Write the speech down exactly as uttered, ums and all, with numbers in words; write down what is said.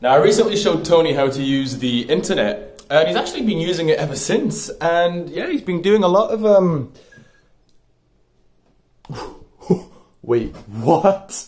Now, I recently showed Tony how to use the internet, and he's actually been using it ever since. And yeah, he's been doing a lot of um. Wait, what?